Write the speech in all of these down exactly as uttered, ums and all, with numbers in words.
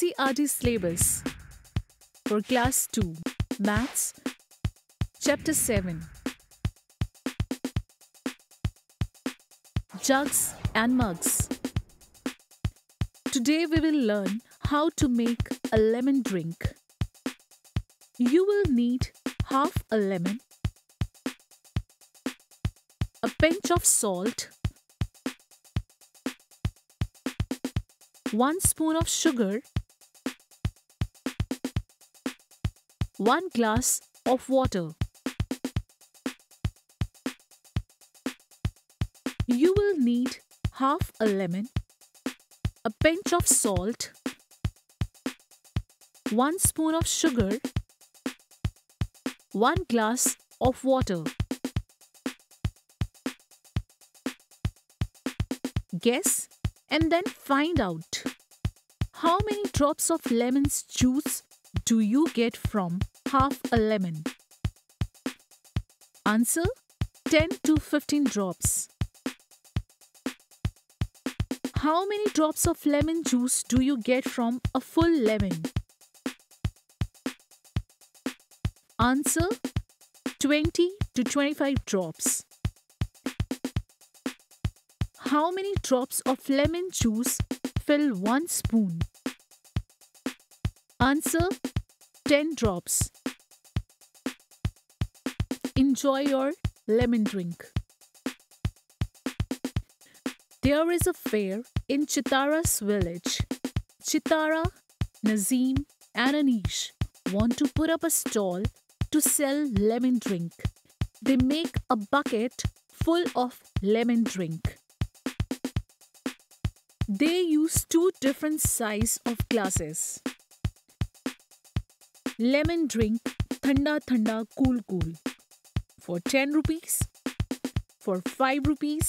N C E R T syllabus for Class two, Maths, Chapter seven, Jugs and Mugs. Today we will learn how to make a lemon drink. You will need half a lemon, a pinch of salt, one spoon of sugar, one glass of water. You will need half a lemon, a pinch of salt, one spoon of sugar, one glass of water. Guess and then find out how many drops of lemon's juice do you get from half a lemon. Answer: ten to fifteen drops. How many drops of lemon juice do you get from a full lemon? Answer: twenty to twenty-five drops. How many drops of lemon juice fill one spoon? Answer: ten drops. Enjoy your lemon drink. There is a fair in Chaitra's village. Chaitra, Nazim and Anish want to put up a stall to sell lemon drink. They make a bucket full of lemon drink. They use two different sizes of glasses. Lemon drink thanda thanda cool cool for ten rupees, for five rupees.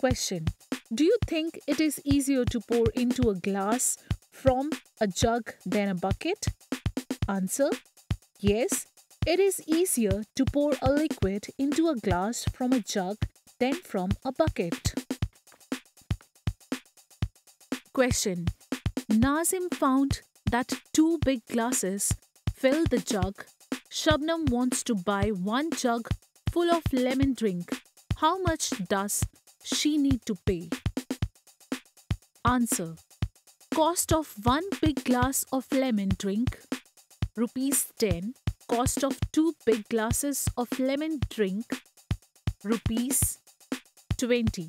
Question: do you think it is easier to pour into a glass from a jug than a bucket? Answer: yes, it is easier to pour a liquid into a glass from a jug than from a bucket. Question: Nazim found that two big glasses fill the jug. Shabnam wants to buy one jug full of lemon drink. How much does she need to pay? Answer: cost of one big glass of lemon drink, rupees ten. Cost of two big glasses of lemon drink, rupees twenty.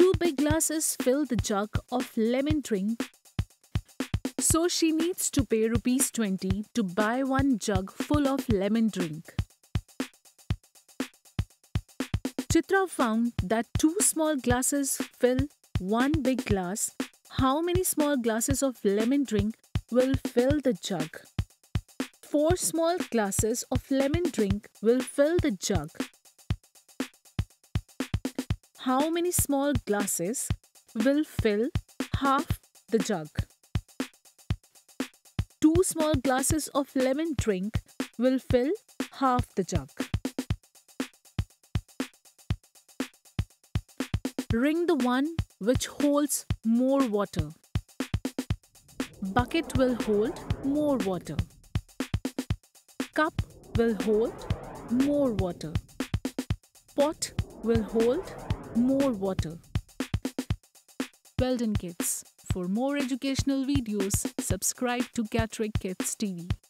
Two big glasses fill the jug of lemon drink, so she needs to pay rupees twenty to buy one jug full of lemon drink. Chaitra found that two small glasses fill one big glass. How many small glasses of lemon drink will fill the jug? Four small glasses of lemon drink will fill the jug. How many small glasses will fill half the jug? Two small glasses of lemon drink will fill half the jug. Ring the one which holds more water. Bucket will hold more water. Cup will hold more water. Pot will hold more water. Well done, kids. For more educational videos, subscribe to Catrack Kids T V.